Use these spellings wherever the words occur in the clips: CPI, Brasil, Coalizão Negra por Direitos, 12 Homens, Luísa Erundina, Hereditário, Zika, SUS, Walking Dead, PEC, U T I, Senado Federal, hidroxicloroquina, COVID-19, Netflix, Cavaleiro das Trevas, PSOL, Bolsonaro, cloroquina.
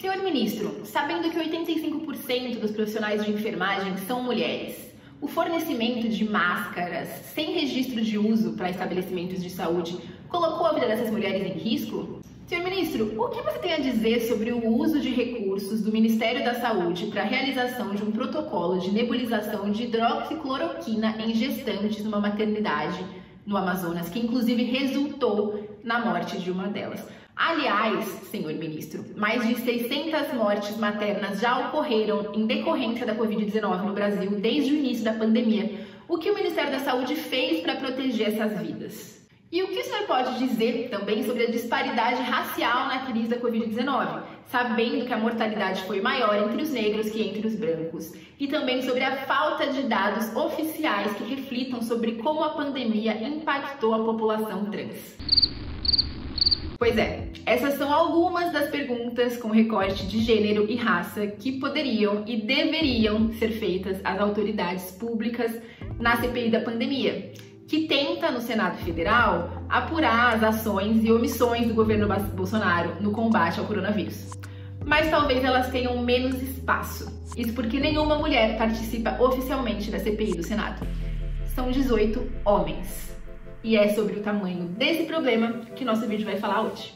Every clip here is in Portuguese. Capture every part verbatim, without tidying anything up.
Senhor ministro, sabendo que oitenta e cinco por cento dos profissionais de enfermagem são mulheres, o fornecimento de máscaras sem registro de uso para estabelecimentos de saúde colocou a vida dessas mulheres em risco? Senhor ministro, o que você tem a dizer sobre o uso de recursos do Ministério da Saúde para a realização de um protocolo de nebulização de hidroxicloroquina em gestantes numa maternidade no Amazonas, que inclusive resultou na morte de uma delas? Aliás, senhor ministro, mais de seiscentas mortes maternas já ocorreram em decorrência da covid dezenove no Brasil desde o início da pandemia. O que o Ministério da Saúde fez para proteger essas vidas? E o que o senhor pode dizer também sobre a disparidade racial na crise da covid dezenove, sabendo que a mortalidade foi maior entre os negros que entre os brancos? E também sobre a falta de dados oficiais que reflitam sobre como a pandemia impactou a população trans. Pois é, essas são algumas das perguntas com recorte de gênero e raça que poderiam e deveriam ser feitas às autoridades públicas na C P I da pandemia, que tenta, no Senado Federal, apurar as ações e omissões do governo Bolsonaro no combate ao coronavírus. Mas talvez elas tenham menos espaço. Isso porque nenhuma mulher participa oficialmente da C P I do Senado. São dezoito homens. E é sobre o tamanho desse problema que nosso vídeo vai falar hoje.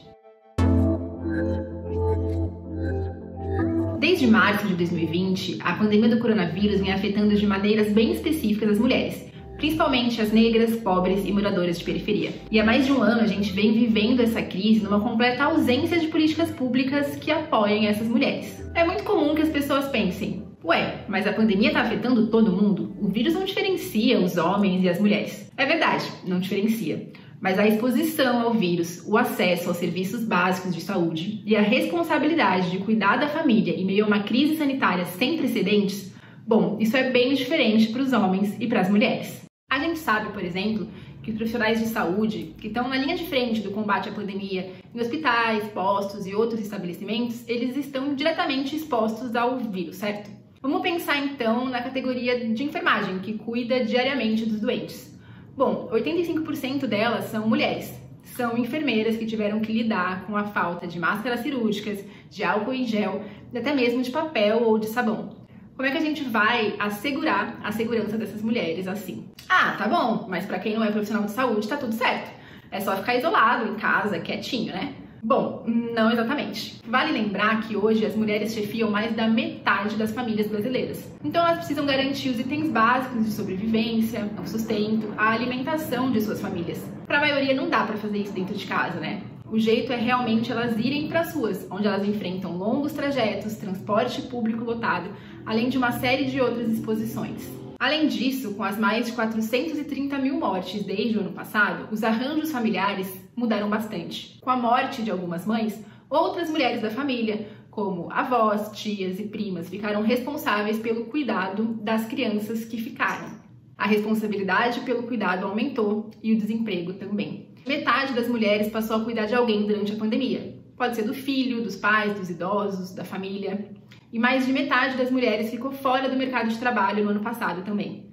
Desde março de dois mil e vinte, a pandemia do coronavírus vem afetando de maneiras bem específicas as mulheres, principalmente as negras, pobres e moradoras de periferia. E há mais de um ano a gente vem vivendo essa crise numa completa ausência de políticas públicas que apoiem essas mulheres. É muito comum que as pessoas pensem: ué, mas a pandemia está afetando todo mundo? O vírus não diferencia os homens e as mulheres. É verdade, não diferencia. Mas a exposição ao vírus, o acesso aos serviços básicos de saúde e a responsabilidade de cuidar da família em meio a uma crise sanitária sem precedentes, bom, isso é bem diferente para os homens e para as mulheres. A gente sabe, por exemplo, que os profissionais de saúde que estão na linha de frente do combate à pandemia em hospitais, postos e outros estabelecimentos, eles estão diretamente expostos ao vírus, certo? Vamos pensar então na categoria de enfermagem, que cuida diariamente dos doentes. Bom, oitenta e cinco por cento delas são mulheres. São enfermeiras que tiveram que lidar com a falta de máscaras cirúrgicas, de álcool em gel, e até mesmo de papel ou de sabão. Como é que a gente vai assegurar a segurança dessas mulheres assim? Ah, tá bom, mas para quem não é profissional de saúde tá tudo certo. É só ficar isolado em casa, quietinho, né? Bom, não exatamente. Vale lembrar que hoje as mulheres chefiam mais da metade das famílias brasileiras. Então elas precisam garantir os itens básicos de sobrevivência, o sustento, a alimentação de suas famílias. Para a maioria não dá para fazer isso dentro de casa, né? O jeito é realmente elas irem para as ruas, onde elas enfrentam longos trajetos, transporte público lotado, além de uma série de outras exposições. Além disso, com as mais de quatrocentas e trinta mil mortes desde o ano passado, os arranjos familiares mudaram bastante. Com a morte de algumas mães, outras mulheres da família, como avós, tias e primas, ficaram responsáveis pelo cuidado das crianças que ficaram. A responsabilidade pelo cuidado aumentou e o desemprego também. Metade das mulheres passou a cuidar de alguém durante a pandemia. Pode ser do filho, dos pais, dos idosos, da família. E mais de metade das mulheres ficou fora do mercado de trabalho no ano passado também.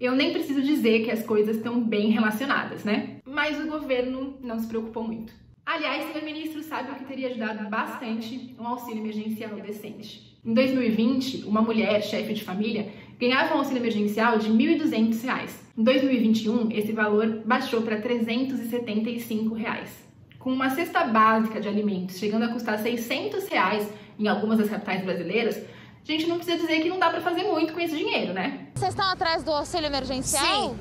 Eu nem preciso dizer que as coisas estão bem relacionadas, né? Mas o governo não se preocupou muito. Aliás, senhor ministro, sabe o que teria ajudado bastante? Um auxílio emergencial decente. Em dois mil e vinte, uma mulher, chefe de família, ganhava um auxílio emergencial de mil e duzentos reais. Em dois mil e vinte e um, esse valor baixou para trezentos e setenta e cinco reais. Com uma cesta básica de alimentos chegando a custar seiscentos reais em algumas das capitais brasileiras, a gente não precisa dizer que não dá para fazer muito com esse dinheiro, né? Vocês estão atrás do auxílio emergencial? Sim,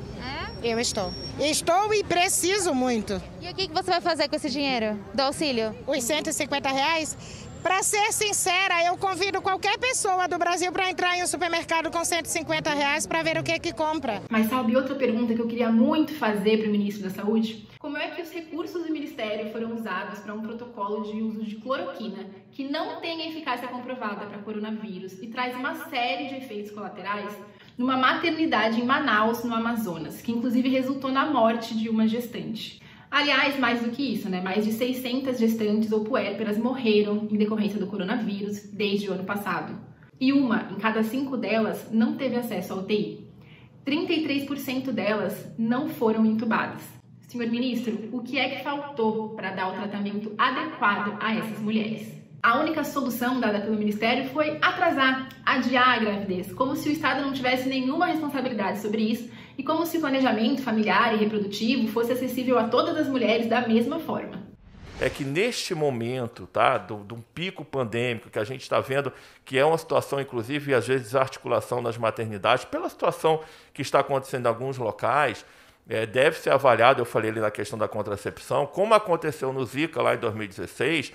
é? Eu estou. Estou e preciso muito. E o que você vai fazer com esse dinheiro do auxílio? Os cento e cinquenta reais? Para ser sincera, eu convido qualquer pessoa do Brasil para entrar em um supermercado com cento e cinquenta reais para ver o que é que compra. Mas sabe outra pergunta que eu queria muito fazer para o ministro da Saúde? Como é que os recursos do Ministério foram usados para um protocolo de uso de cloroquina que não tem eficácia comprovada para coronavírus e traz uma série de efeitos colaterais numa maternidade em Manaus, no Amazonas, que inclusive resultou na morte de uma gestante? Aliás, mais do que isso, né? Mais de seiscentas gestantes ou puérperas morreram em decorrência do coronavírus desde o ano passado. E uma em cada cinco delas não teve acesso à U T I. trinta e três por cento delas não foram entubadas. Senhor ministro, o que é que faltou para dar o tratamento adequado a essas mulheres? A única solução dada pelo Ministério foi atrasar, adiar a gravidez, como se o Estado não tivesse nenhuma responsabilidade sobre isso e como se o planejamento familiar e reprodutivo fosse acessível a todas as mulheres da mesma forma. É que neste momento, tá, de um pico pandêmico que a gente está vendo, que é uma situação, inclusive, às vezes, desarticulação nas maternidades, pela situação que está acontecendo em alguns locais, é, deve ser avaliado, eu falei ali na questão da contracepção, como aconteceu no Zika lá em dois mil e dezesseis,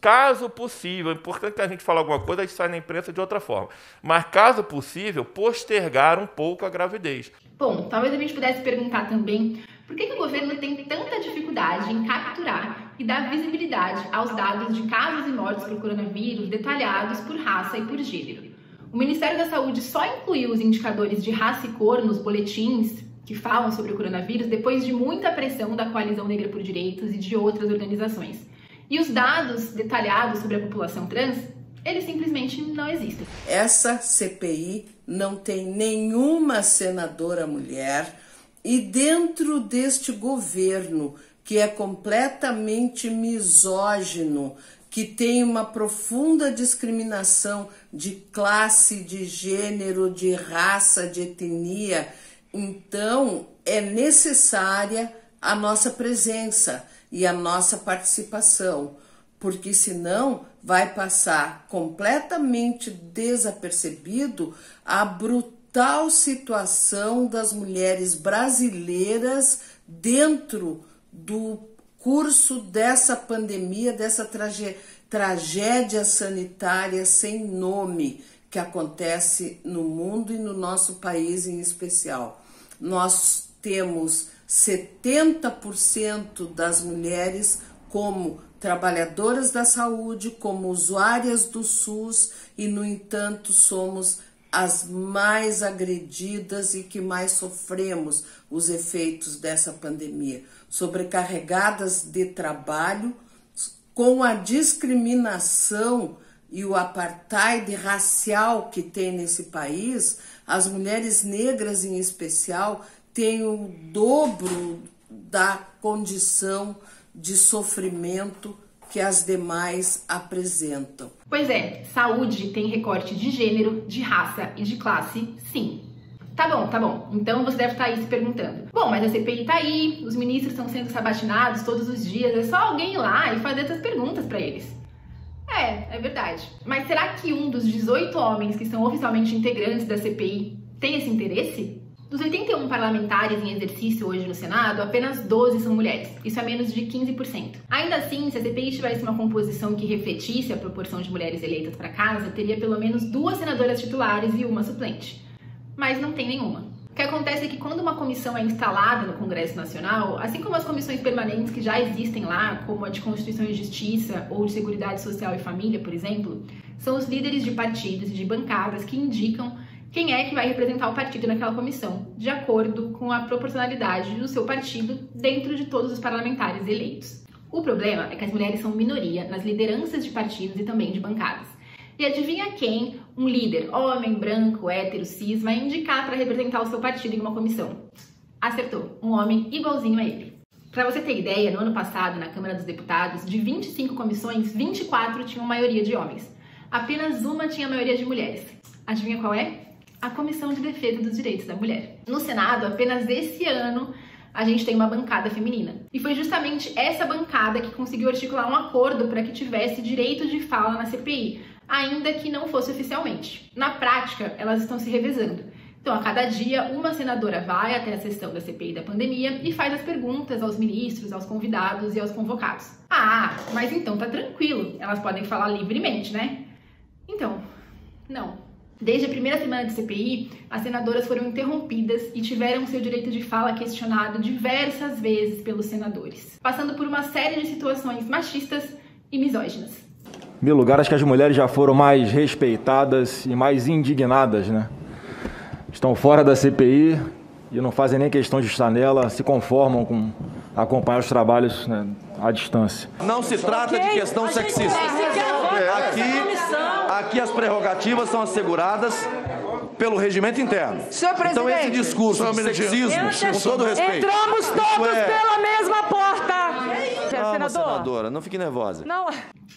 caso possível, é importante que a gente fale alguma coisa, a gente sai na imprensa de outra forma, mas caso possível, postergar um pouco a gravidez. Bom, talvez a gente pudesse perguntar também por que que o governo tem tanta dificuldade em capturar e dar visibilidade aos dados de casos e mortes por coronavírus detalhados por raça e por gênero. O Ministério da Saúde só incluiu os indicadores de raça e cor nos boletins que falam sobre o coronavírus depois de muita pressão da Coalizão Negra por Direitos e de outras organizações. E os dados detalhados sobre a população trans, eles simplesmente não existem. Essa C P I não tem nenhuma senadora mulher e dentro deste governo que é completamente misógino, que tem uma profunda discriminação de classe, de gênero, de raça, de etnia, então é necessária a nossa presença e a nossa participação, porque senão vai passar completamente desapercebido a brutal situação das mulheres brasileiras dentro do curso dessa pandemia, dessa trage- tragédia sanitária sem nome que acontece no mundo e no nosso país em especial. Nós temos setenta por cento das mulheres como trabalhadoras da saúde, como usuárias do SUS e, no entanto, somos as mais agredidas e que mais sofremos os efeitos dessa pandemia, sobrecarregadas de trabalho, com a discriminação e o apartheid racial que tem nesse país. As mulheres negras em especial tem o dobro da condição de sofrimento que as demais apresentam. Pois é, saúde tem recorte de gênero, de raça e de classe, sim. Tá bom, tá bom. Então você deve estar aí se perguntando. Bom, mas a C P I tá aí, os ministros estão sendo sabatinados todos os dias, é só alguém ir lá e fazer essas perguntas para eles. É, é verdade. Mas será que um dos dezoito homens que são oficialmente integrantes da C P I tem esse interesse? Dos oitenta e um parlamentares em exercício hoje no Senado, apenas doze são mulheres, isso é menos de quinze por cento. Ainda assim, se a C P I tivesse uma composição que refletisse a proporção de mulheres eleitas para casa, teria pelo menos duas senadoras titulares e uma suplente. Mas não tem nenhuma. O que acontece é que quando uma comissão é instalada no Congresso Nacional, assim como as comissões permanentes que já existem lá, como a de Constituição e Justiça ou de Seguridade Social e Família, por exemplo, são os líderes de partidos e de bancadas que indicam quem é que vai representar o partido naquela comissão, de acordo com a proporcionalidade do seu partido dentro de todos os parlamentares eleitos. O problema é que as mulheres são minoria nas lideranças de partidos e também de bancadas. E adivinha quem um líder homem, branco, hétero, cis vai indicar para representar o seu partido em uma comissão? Acertou, um homem igualzinho a ele. Para você ter ideia, no ano passado, na Câmara dos Deputados, de vinte e cinco comissões, vinte e quatro tinham maioria de homens. Apenas uma tinha maioria de mulheres. Adivinha qual é? A Comissão de Defesa dos Direitos da Mulher. No Senado, apenas esse ano, a gente tem uma bancada feminina. E foi justamente essa bancada que conseguiu articular um acordo para que tivesse direito de fala na C P I, ainda que não fosse oficialmente. Na prática, elas estão se revezando. Então, a cada dia, uma senadora vai até a sessão da C P I da pandemia e faz as perguntas aos ministros, aos convidados e aos convocados. Ah, mas então tá tranquilo, elas podem falar livremente, né? Então, não. Desde a primeira semana de C P I, as senadoras foram interrompidas e tiveram seu direito de fala questionado diversas vezes pelos senadores, passando por uma série de situações machistas e misóginas. Em primeiro lugar, acho que as mulheres já foram mais respeitadas e mais indignadas, né? Estão fora da C P I e não fazem nem questão de estar nela, se conformam com acompanhar os trabalhos, né, à distância. Não se trata de questão sexista. Aqui... Aqui as prerrogativas são asseguradas pelo regimento interno. Senhor Presidente, então esse discurso de sexismo, entra, com todo respeito... Entramos todos é... pela mesma porta! Calma, senadora, não fique nervosa. Não.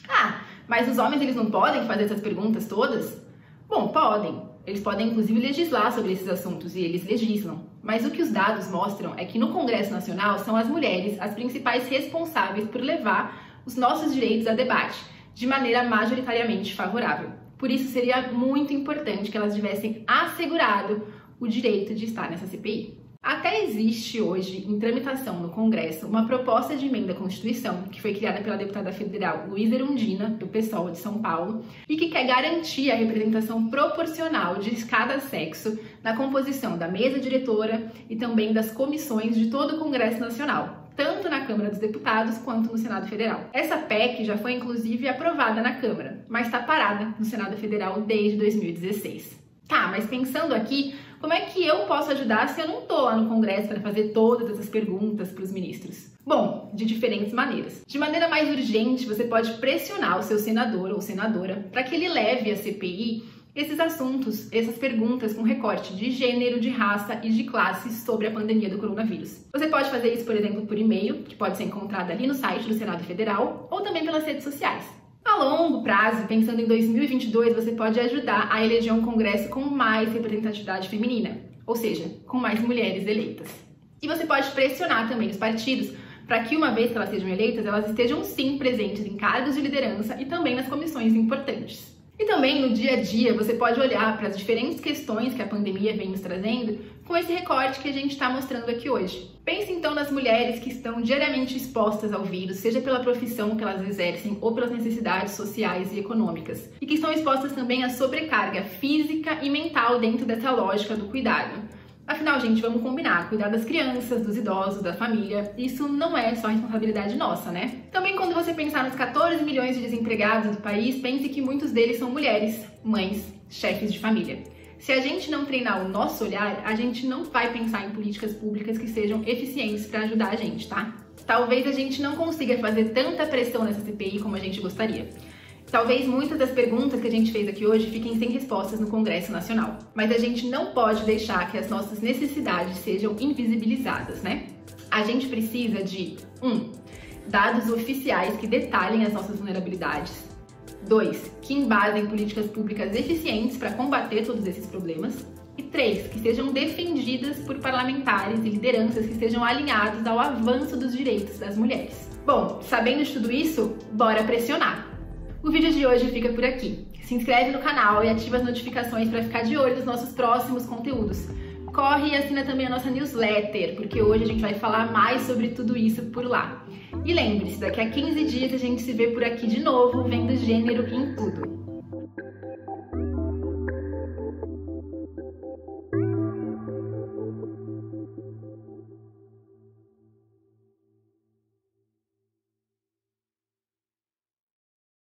Ah, Mas os homens, eles não podem fazer essas perguntas todas? Bom, podem. Eles podem, inclusive, legislar sobre esses assuntos, e eles legislam. Mas o que os dados mostram é que no Congresso Nacional são as mulheres as principais responsáveis por levar os nossos direitos a debate, de maneira majoritariamente favorável. Por isso, seria muito importante que elas tivessem assegurado o direito de estar nessa C P I. Até existe hoje, em tramitação no Congresso, uma proposta de emenda à Constituição, que foi criada pela deputada federal Luísa Erundina, do PSOL de São Paulo, e que quer garantir a representação proporcional de cada sexo na composição da mesa diretora e também das comissões de todo o Congresso Nacional, tanto na Câmara dos Deputados quanto no Senado Federal. Essa P E C já foi, inclusive, aprovada na Câmara, mas está parada no Senado Federal desde dois mil e dezesseis. Tá, mas pensando aqui, como é que eu posso ajudar se eu não tô lá no Congresso para fazer todas essas perguntas para os ministros? Bom, de diferentes maneiras. De maneira mais urgente, você pode pressionar o seu senador ou senadora para que ele leve à C P I esses assuntos, essas perguntas com recorte de gênero, de raça e de classe sobre a pandemia do coronavírus. Você pode fazer isso, por exemplo, por e-mail, que pode ser encontrado ali no site do Senado Federal, ou também pelas redes sociais. A longo prazo, pensando em dois mil e vinte e dois, você pode ajudar a eleger um Congresso com mais representatividade feminina, ou seja, com mais mulheres eleitas. E você pode pressionar também os partidos para que, uma vez que elas sejam eleitas, elas estejam sim presentes em cargos de liderança e também nas comissões importantes. E também, no dia a dia, você pode olhar para as diferentes questões que a pandemia vem nos trazendo com esse recorte que a gente está mostrando aqui hoje. Pense, então, nas mulheres que estão diariamente expostas ao vírus, seja pela profissão que elas exercem ou pelas necessidades sociais e econômicas, e que estão expostas também à sobrecarga física e mental dentro dessa lógica do cuidado. Afinal, gente, vamos combinar, cuidar das crianças, dos idosos, da família, isso não é só responsabilidade nossa, né? Também quando você pensar nos quatorze milhões de desempregados do país, pense que muitos deles são mulheres, mães, chefes de família. Se a gente não treinar o nosso olhar, a gente não vai pensar em políticas públicas que sejam eficientes para ajudar a gente, tá? Talvez a gente não consiga fazer tanta pressão nessa C P I como a gente gostaria. Talvez muitas das perguntas que a gente fez aqui hoje fiquem sem respostas no Congresso Nacional. Mas a gente não pode deixar que as nossas necessidades sejam invisibilizadas, né? A gente precisa de um Dados oficiais que detalhem as nossas vulnerabilidades. dois Que embasem políticas públicas eficientes para combater todos esses problemas. E três Que sejam defendidas por parlamentares e lideranças que estejam alinhados ao avanço dos direitos das mulheres. Bom, sabendo de tudo isso, bora pressionar! O vídeo de hoje fica por aqui. Se inscreve no canal e ativa as notificações para ficar de olho nos nossos próximos conteúdos. Corre e assina também a nossa newsletter, porque hoje a gente vai falar mais sobre tudo isso por lá. E lembre-se, daqui a quinze dias a gente se vê por aqui de novo, vendo gênero em tudo.